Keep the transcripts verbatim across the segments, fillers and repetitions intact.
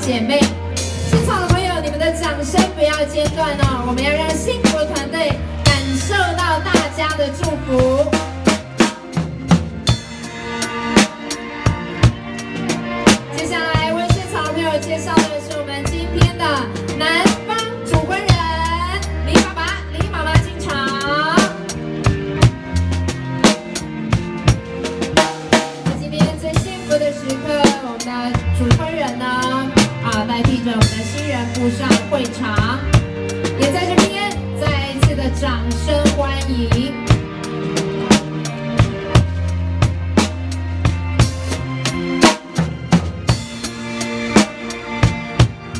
姐妹。现场的朋友，你们的掌声不要间断哦，我们要让幸福团队感受到大家的祝福。 介绍的是我们今天的男方主婚人李爸爸、李妈妈进场。在今天最幸福的时刻，我们的主婚人呢，啊，代替着我们的新人步上会场，也在这边再一次的掌声欢迎。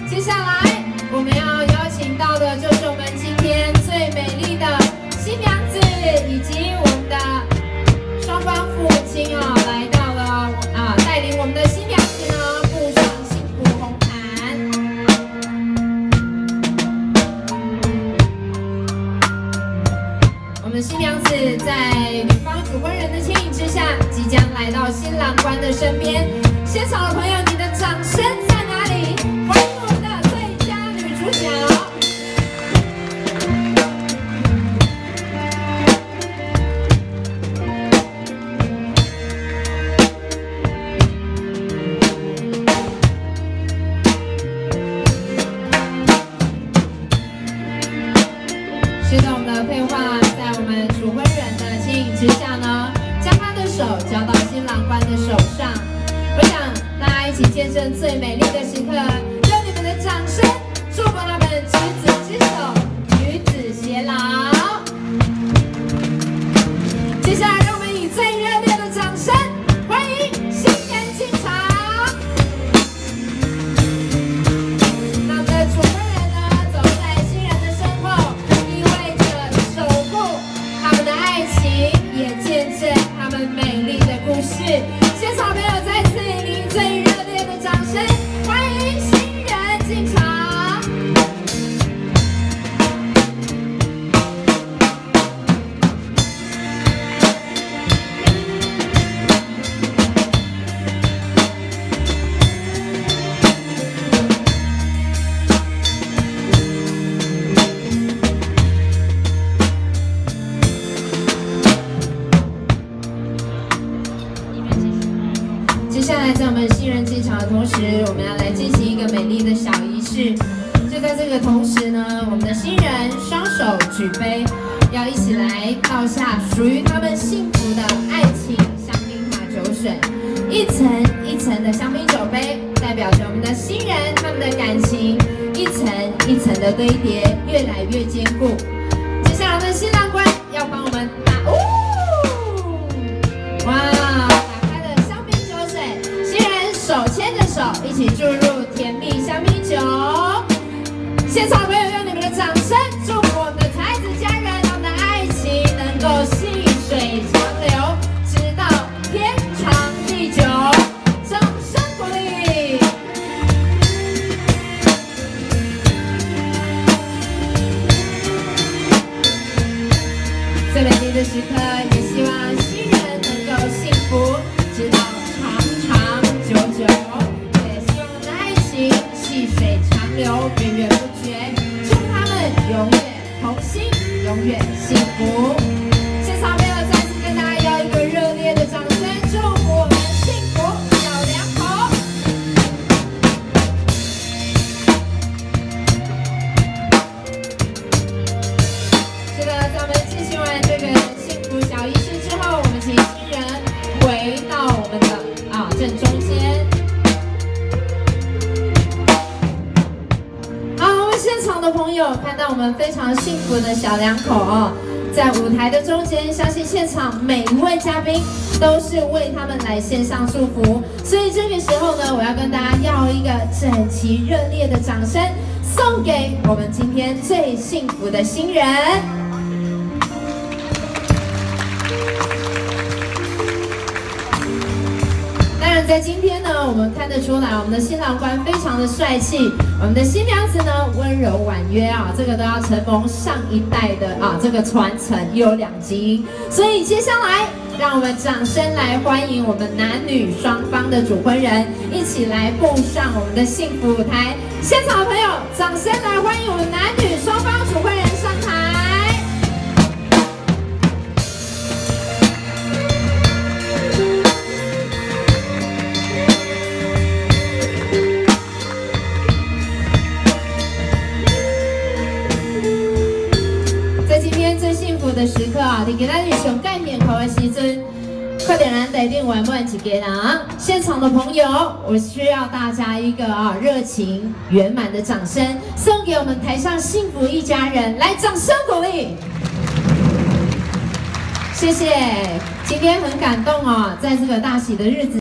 接下来我们要邀请到的就是我们今天最美丽的新娘子，以及我们的双方父亲啊，来到了啊，带领我们的新娘子呢步上幸福红毯。我们新娘子在女方主婚人的牵引之下，即将来到新郎官的身边。现场的朋友，你的掌声在哪里？欢迎！ 是的，我们的配画在我们主婚人的牵引之下呢，将他的手交到新郎官的手上。我想大家一起见证最美丽的时刻，用你们的掌声祝福他们执子之手，与子偕老。接下来，让我们以最热烈的掌声欢迎新人进场。那我们的主婚人。 现场朋友再次引领最热烈的掌声，欢迎新人进场。接下来，在我们新人进场的同时，我们要来进行一个美丽的小仪式。就在这个同时呢，我们的新人双手举杯，要一起来倒下属于他们幸福的爱情香槟塔酒水，一层一层的香槟酒杯，代表着我们的新人他们的感情一层一层的堆叠，越来越坚固。接下来，我们新郎官要帮我们打哦，哇！ 手牵着手，一起注入甜蜜香槟酒。现场朋友用你们的掌声祝福我们的才子佳人，我们的爱情能够细水长流，直到天长地久。掌声鼓励。最美丽的时刻，也希望新人能够幸福，直到。 也希望我们的爱情细水长流，源源不绝。祝他们永远同心，永远幸福。现场朋友再次跟大家要一个热烈的掌声，祝福我们的幸福小两口。是的，咱们进行完这个幸福小仪式之后，我们请新人回到我们的啊正中间。 现场的朋友看到我们非常幸福的小两口哦，在舞台的中间，相信现场每一位嘉宾都是为他们来献上祝福，所以这个时候呢，我要跟大家要一个整齐热烈的掌声，送给我们今天最幸福的新人。当然，在今天呢，我们看得出来，我们的新郎官非常的帅气。 我们的新娘子呢，温柔婉约啊，这个都要承蒙上一代的啊，这个传承优良基因。所以接下来让我们掌声来欢迎我们男女双方的主婚人，一起来步上我们的幸福舞台。现场的朋友，掌声来欢迎我们男女双方主婚人上台。 的时刻啊，伫今仔日上界面头的时阵，快点来台顶玩玩几个啦！现场的朋友，我需要大家一个啊热情圆满的掌声，送给我们台上幸福一家人，来掌声鼓励！谢谢，今天很感动哦，在这个大喜的日子。